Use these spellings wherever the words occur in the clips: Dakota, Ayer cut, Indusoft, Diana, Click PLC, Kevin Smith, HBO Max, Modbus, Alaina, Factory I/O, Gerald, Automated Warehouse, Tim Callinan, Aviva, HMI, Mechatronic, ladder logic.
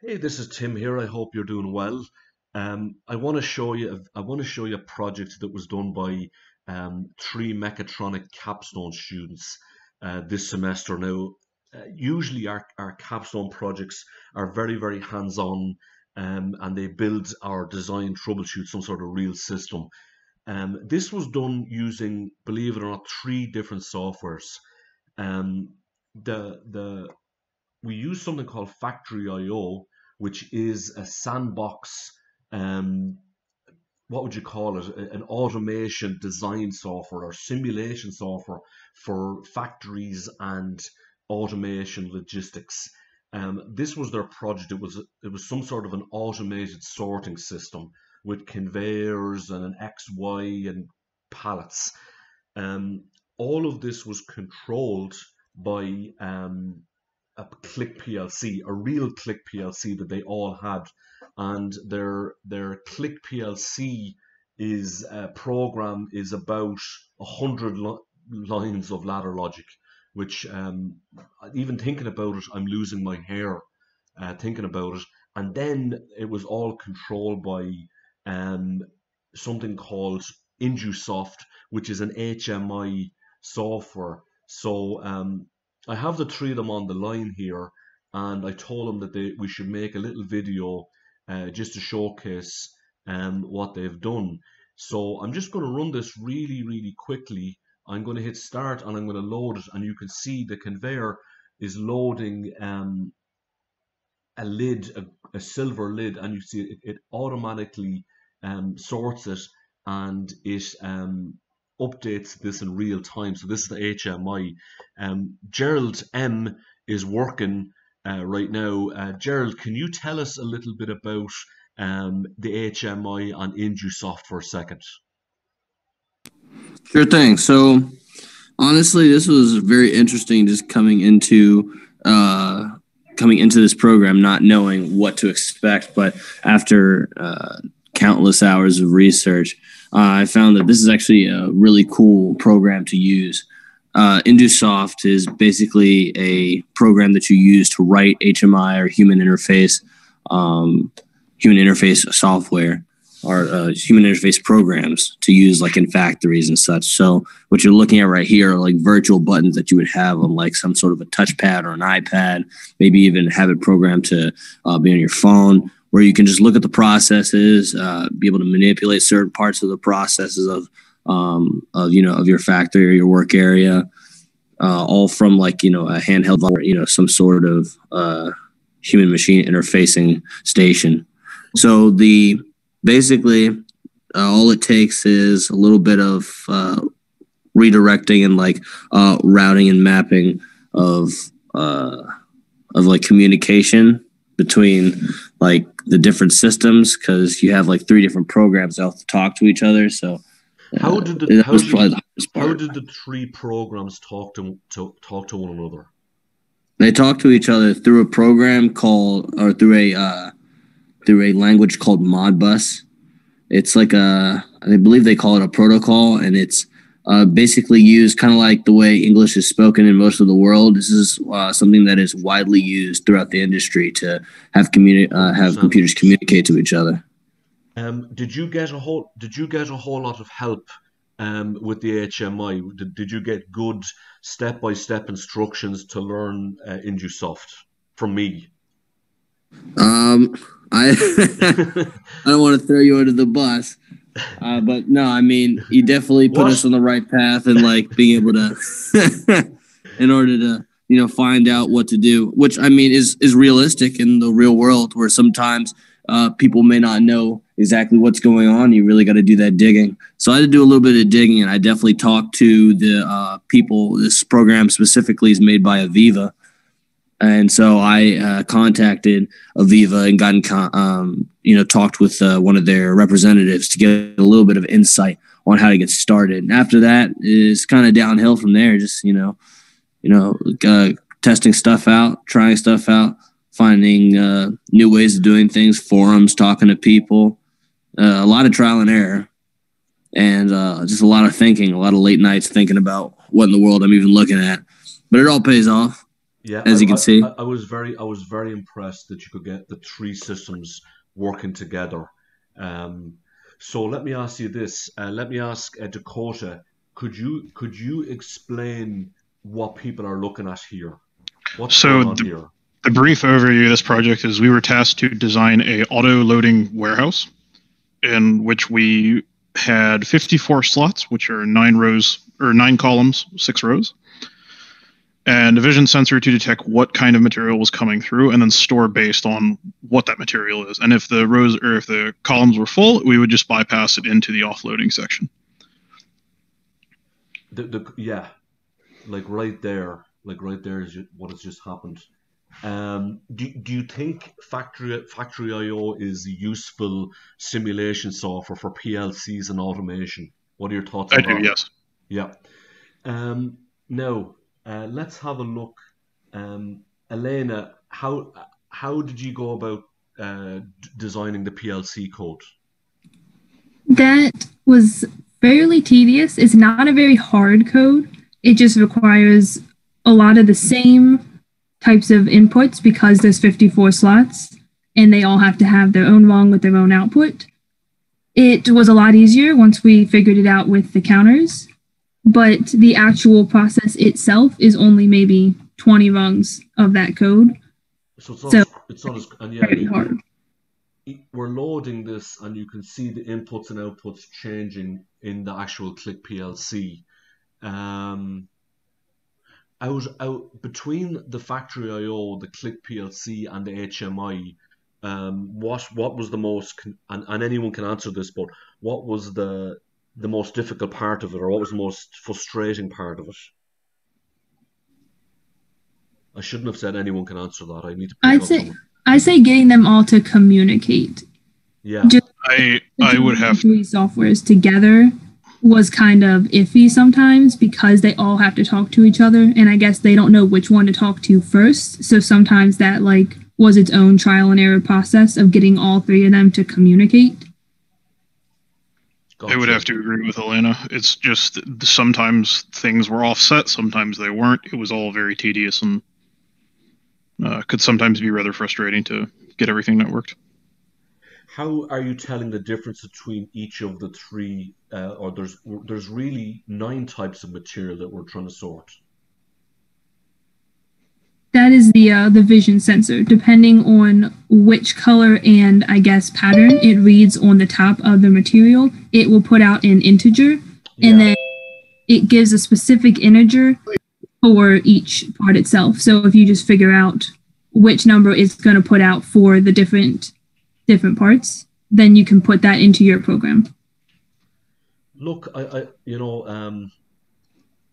Hey, this is Tim here. I hope you're doing well. I want to show you a project that was done by three Mechatronic capstone students this semester. Now, usually our capstone projects are very, very hands-on, and they build or design, troubleshoot some sort of real system. This was done using, believe it or not, three different softwares. We use something called Factory I/O, which is a sandbox, what would you call it, an automation design software or simulation software for factories and automation logistics. This was their project. It was some sort of an automated sorting system with conveyors and an XY and pallets. All of this was controlled by a Click PLC, a real Click PLC that they all had, and their Click PLC is program is about 100 lines of ladder logic, which even thinking about it, I'm losing my hair thinking about it. And then it was all controlled by something called Indusoft, which is an HMI software. So I have the three of them on the line here, and I told them that we should make a little video just to showcase what they've done. So I'm just going to run this really quickly. I'm going to hit start and I'm going to load it, and you can see the conveyor is loading a lid, a silver lid, and you see it automatically sorts it, and it updates this in real time. So this is the HMI. Gerald M is working right now. Gerald, can you tell us a little bit about the HMI and Indusoft for a second? Sure thing. So honestly, this was very interesting, just coming into this program, not knowing what to expect. But after countless hours of research, I found that this is actually a really cool program to use. Indusoft is basically a program that you use to write HMI or human interface software or human interface programs to use, like in factories and such. So what you're looking at right here are like virtual buttons that you would have on like some sort of a touchpad or an iPad, maybe even have it programmed to be on your phone, where you can just look at the processes, be able to manipulate certain parts of the processes of your factory or your work area, all from like, you know, a handheld or, you know, some sort of human machine interfacing station. So all it takes is a little bit of redirecting and like routing and mapping of like communication between like the different systems, because you have like three different programs that have to talk to each other. So how did the three programs talk to one another? They talk to each other through a program called, or through a language called Modbus. It's like I believe they call it a protocol, and it's basically used kind of like the way English is spoken in most of the world. This is something that is widely used throughout the industry to have computers communicate to each other. Did you get a whole lot of help with the HMI? Did you get good step-by-step instructions to learn Indusoft from me? I don't want to throw you under the bus. But no, I mean, you definitely put us on the right path, and like being able to, in order to, you know, find out what to do, which I mean is realistic in the real world, where sometimes people may not know exactly what's going on. You really got to do that digging. So I had to do a little bit of digging, and I definitely talked to the people. This program specifically is made by Aviva. And so I contacted Aviva and talked with one of their representatives to get a little bit of insight on how to get started. And after that, it's kind of downhill from there. Just testing stuff out, trying stuff out, finding new ways of doing things, forums, talking to people, a lot of trial and error, and just a lot of thinking, a lot of late nights thinking about what in the world I'm even looking at. But it all pays off. Yeah, as you can see. I was very impressed that you could get the three systems working together. So let me ask you this. Let me ask Dakota. Could you explain what people are looking at here? What's going on here? The brief overview of this project is we were tasked to design a auto-loading warehouse in which we had 54 slots, which are 9 columns, 6 rows, and a vision sensor to detect what kind of material was coming through and then store based on what that material is. And if the rows or if the columns were full, we would just bypass it into the offloading section. Yeah, like right there is what has just happened. Do you think Factory I/O is a useful simulation software for PLCs and automation? What are your thoughts on that? I do, yes. Yeah. Now, let's have a look. Alaina, how did you go about designing the PLC code? That was fairly tedious. It's not a very hard code. It just requires a lot of the same types of inputs because there's 54 slots and they all have to have their own wrong with their own output. It was a lot easier once we figured it out with the counters, but the actual process itself is only maybe 20 rungs of that code. So it's not as hard. We're loading this and you can see the inputs and outputs changing in the actual Click PLC. Out between the Factory I/O, the Click PLC, and the HMI, what was the most, and anyone can answer this, but what was the most difficult part of it, or what was the most frustrating part of it? I shouldn't have said anyone can answer that. I need to. I say getting them all to communicate. Yeah. I would have three softwares together was kind of iffy sometimes because they all have to talk to each other, and I guess they don't know which one to talk to first, so sometimes that like was its own trial and error process of getting all three of them to communicate. Gotcha. I would have to agree with Alaina. It's just sometimes things were offset, sometimes they weren't. It was all very tedious and could sometimes be rather frustrating to get everything that worked. How are you telling the difference between each of the three, or there's really 9 types of material that we're trying to sort? That is the vision sensor. Depending on which color and, I guess, pattern it reads on the top of the material, it will put out an integer, yeah, and then it gives a specific integer for each part itself. So if you just figure out which number it's going to put out for the different parts, then you can put that into your program. Look,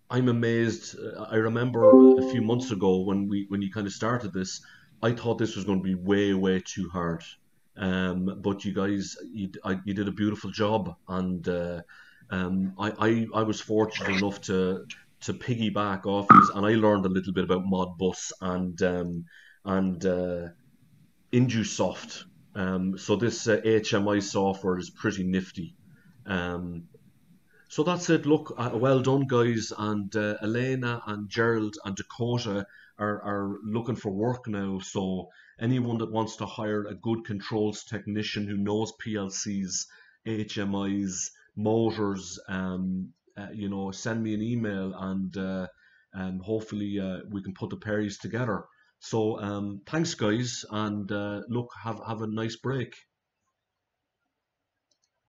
I'm amazed. I remember a few months ago when you kind of started this, I thought this was going to be way too hard. But you guys, you did a beautiful job, and I was fortunate enough to piggyback off these, and I learned a little bit about Modbus and Indusoft. So this HMI software is pretty nifty. So that's it. Look, well done, guys. And Alaina and Gerald and Dakota are looking for work now. So anyone that wants to hire a good controls technician who knows PLCs, HMIs, motors, send me an email, and hopefully we can put the pairs together. So thanks, guys, and look, have a nice break.